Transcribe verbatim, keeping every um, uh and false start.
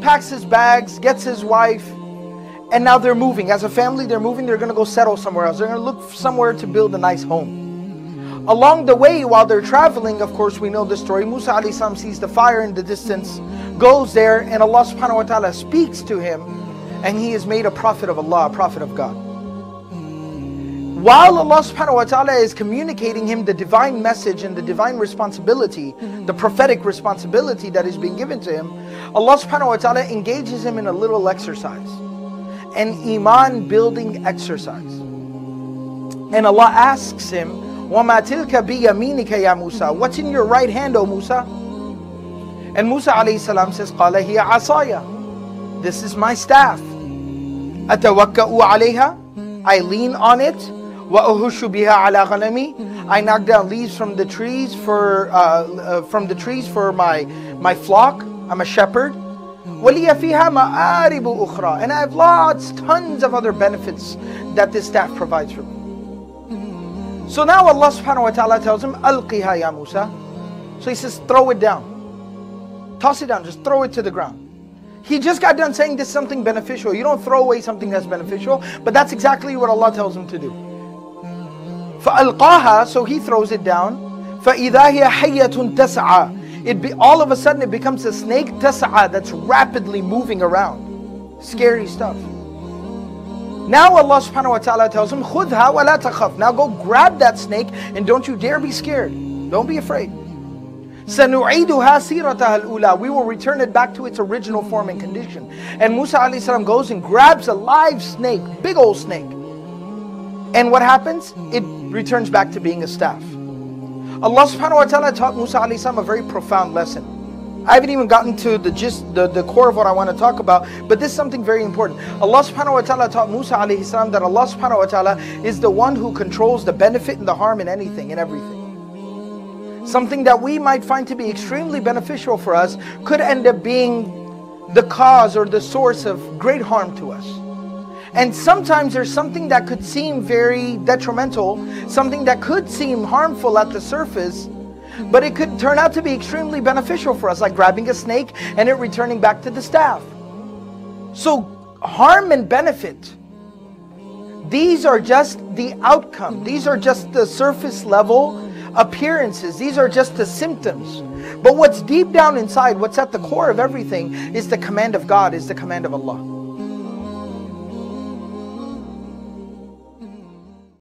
Packs his bags, gets his wife, and now they're moving. As a family, they're moving. They're going to go settle somewhere else. They're going to look somewhere to build a nice home. Along the way, while they're traveling, of course, we know the story. Musa alayhi salam sees the fire in the distance, goes there, and Allah subhanahu wa ta'ala speaks to him, and he is made a prophet of Allah, a prophet of God. While Allah subhanahu wa ta'ala is communicating him the divine message and the divine responsibility, the prophetic responsibility that is being given to him, Allah subhanahu wa ta'ala engages him in a little exercise, an iman building exercise. And Allah asks him, وَمَا تِلْكَ بِيَمِينِكَ يَا مُوسَى, what's in your right hand, O Musa? And Musa alayhi salam says, قَالَ هِيَ عَصَايَ, this is my staff. أَتَوَكَّأُ عَلَيْهَا, I lean on it. I knock down leaves from the trees for uh, uh, from the trees for my my flock. I'm a shepherd. And I have lots, tons of other benefits that this staff provides for me. So now Allah subhanahu wa ta'ala tells him, Alqiha ya Musa. So he says, throw it down. Toss it down, just throw it to the ground. He just got done saying this is something beneficial. You don't throw away something that's beneficial, but that's exactly what Allah tells him to do. فَأَلْقَاهَا, so he throws it down. فَإِذَا هِيَ حَيَّةٌ تَسْعَى, it be, all of a sudden it becomes a snake, تَسْعَى, that's rapidly moving around. Scary stuff. Now Allah subhanahu wa ta'ala tells him, خُذْهَا وَلَا تَخَفْ, now go grab that snake and don't you dare be scared. Don't be afraid. سَنُعِيدُهَا سِيرَتَهَا الْأُولَى, we will return it back to its original form and condition. And Musa alayhi salam goes and grabs a live snake, big old snake. And what happens? It returns back to being a staff. Allah subhanahu wa ta'ala taught Musa alayhi salam a very profound lesson. I haven't even gotten to the gist, the, the core of what I want to talk about, but this is something very important. Allah subhanahu wa ta'ala taught Musa alayhi salam that Allah subhanahu wa ta'ala is the one who controls the benefit and the harm in anything and everything. Something that we might find to be extremely beneficial for us could end up being the cause or the source of great harm to us. And sometimes there's something that could seem very detrimental, something that could seem harmful at the surface, but it could turn out to be extremely beneficial for us, like grabbing a snake and it returning back to the staff. So harm and benefit, these are just the outcome. These are just the surface level appearances. These are just the symptoms. But what's deep down inside, what's at the core of everything, is the command of God, is the command of Allah.